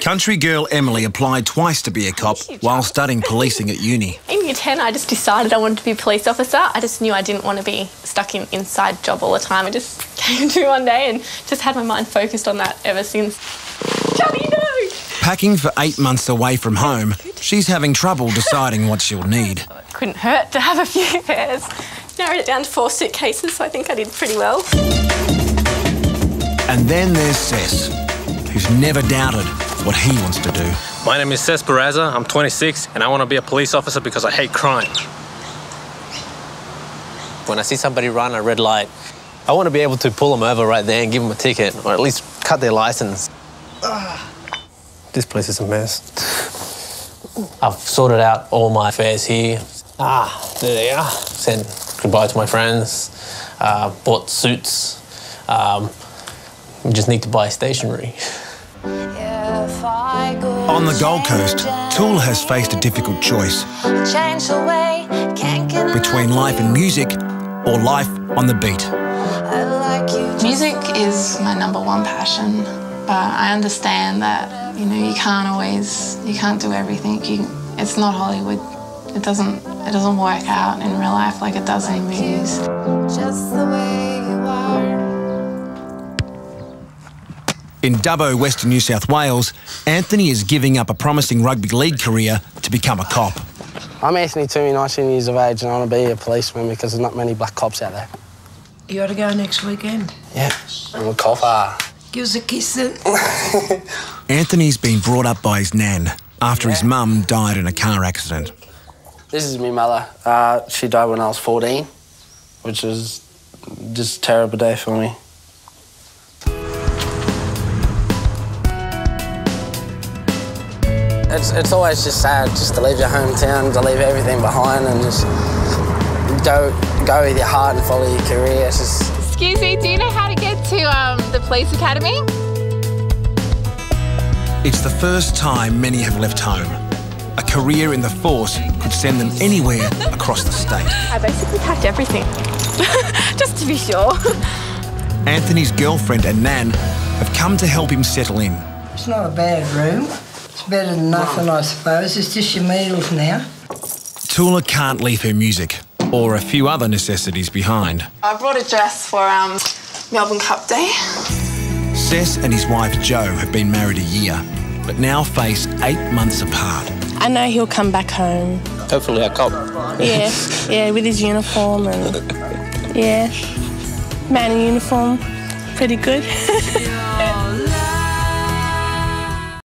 Country girl Emily applied twice to be a cop while studying policing at uni. In year 10, I just decided I wanted to be a police officer. I just knew I didn't want to be stuck in inside job all the time. I just came to one day and just had my mind focused on that ever since. Johnny, no! Packing for 8 months away from home, she's having trouble deciding what she'll need. It couldn't hurt to have a few pairs. Narrowed it down to 4 suitcases, so I think I did pretty well. And then there's Sess, who's never doubted what he wants to do. My name is Sess Peraza, I'm 26, and I want to be a police officer because I hate crime. When I see somebody run a red light, I want to be able to pull them over right there and give them a ticket, or at least cut their license. This place is a mess. I've sorted out all my affairs here. There they are. Said goodbye to my friends, bought suits. We just need to buy stationery. On the Gold Coast, Tool has faced a difficult choice between life in music or life on the beat. Music is my #1 passion, but I understand that, you know, you can't do everything. It's not Hollywood. It doesn't work out in real life like it does in movies. Just the way you are. In Dubbo, Western New South Wales, Anthony is giving up a promising rugby league career to become a cop. I'm Anthony Toomey, 19 years of age, and I want to be a policeman because there's not many black cops out there. You ought to go next weekend. Yeah, I'm a copper. Give us a kiss then. Anthony's been brought up by his nan after his mum died in a car accident. This is my mother. She died when I was 14, which was just a terrible day for me. It's always just sad just to leave your hometown, to leave everything behind and just go with your heart and follow your career. It's just... Excuse me, do you know how to get to the police academy? It's the first time many have left home. A career in the force could send them anywhere across the state. I basically packed everything, just to be sure. Anthony's girlfriend and nan have come to help him settle in. It's not a bad room. It's better than nothing, I suppose. It's just your meals now. Tula can't leave her music or a few other necessities behind. I brought a dress for Melbourne Cup Day. Sess and his wife Jo have been married a year, but now face 8 months apart. I know he'll come back home. Hopefully a cop. Yeah, yeah, with his uniform and... Yeah, man in uniform, pretty good.